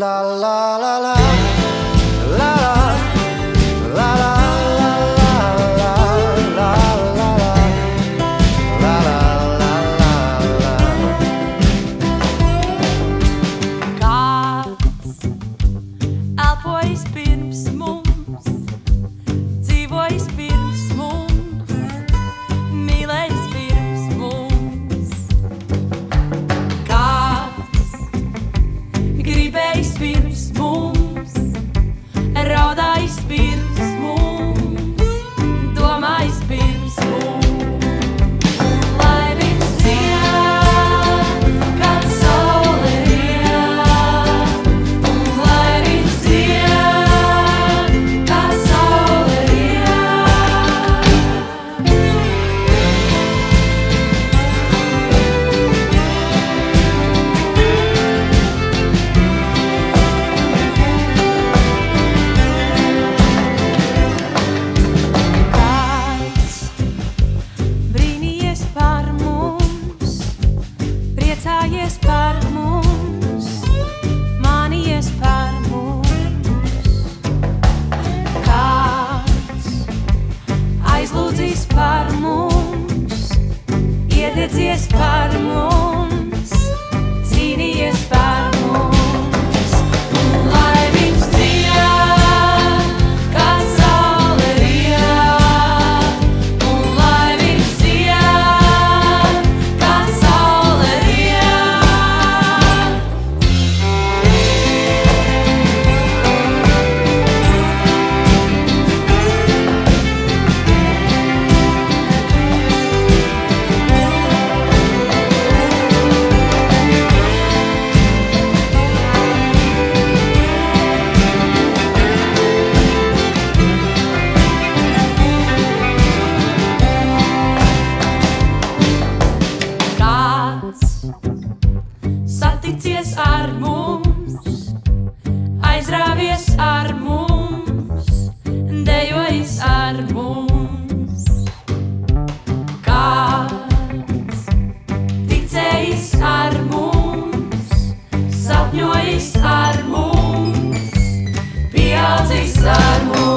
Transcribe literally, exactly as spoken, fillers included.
La la la la la la la la. Iededzies par mums, cīnījies par mums. Saticies ar mums, aizrāvies ar mums, dejojis ar mums. Kāds ticējis ar mums, sapņojis ar mums, pieaudzis ar mums.